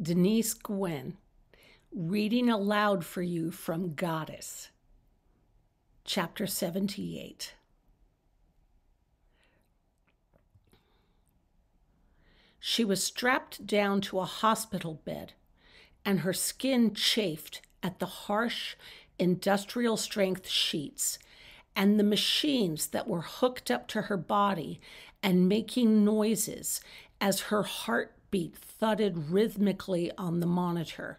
Denise Gwen, reading aloud for you from Goddess, chapter 78. She was strapped down to a hospital bed, and her skin chafed at the harsh industrial-strength sheets and the machines that were hooked up to her body and making noises as her heartbeat thudded rhythmically on the monitor,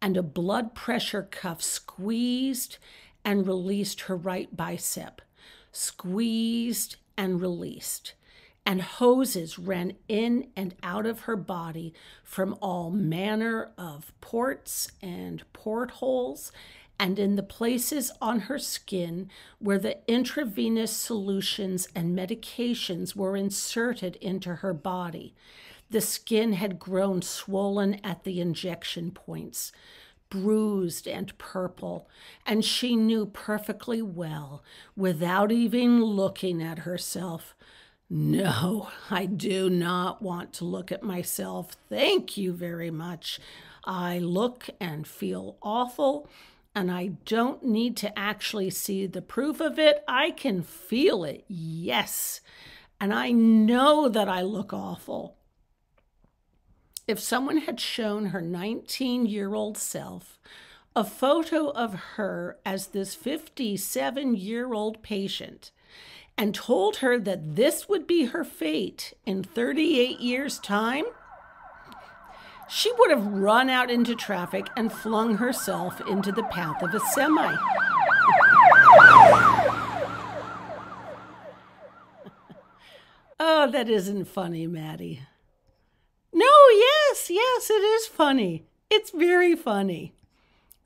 and a blood pressure cuff squeezed and released her right bicep, squeezed and released, and hoses ran in and out of her body from all manner of ports and portholes, and in the places on her skin where the intravenous solutions and medications were inserted into her body. The skin had grown swollen at the injection points, bruised and purple, and she knew perfectly well, without even looking at herself, "No, I do not want to look at myself. Thank you very much. I look and feel awful, and I don't need to actually see the proof of it. I can feel it, yes, and I know that I look awful." If someone had shown her 19-year-old self a photo of her as this 57-year-old patient, and told her that this would be her fate in 38 years' time, she would have run out into traffic and flung herself into the path of a semi. Oh, that isn't funny, Maddie. No, yes, it is funny. It's very funny.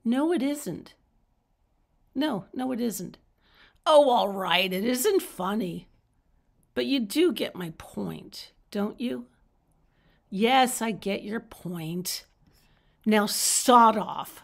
No, it isn't. No, it isn't. Oh, all right, it isn't funny. But you do get my point, don't you? Yes, I get your point. Now, sod off.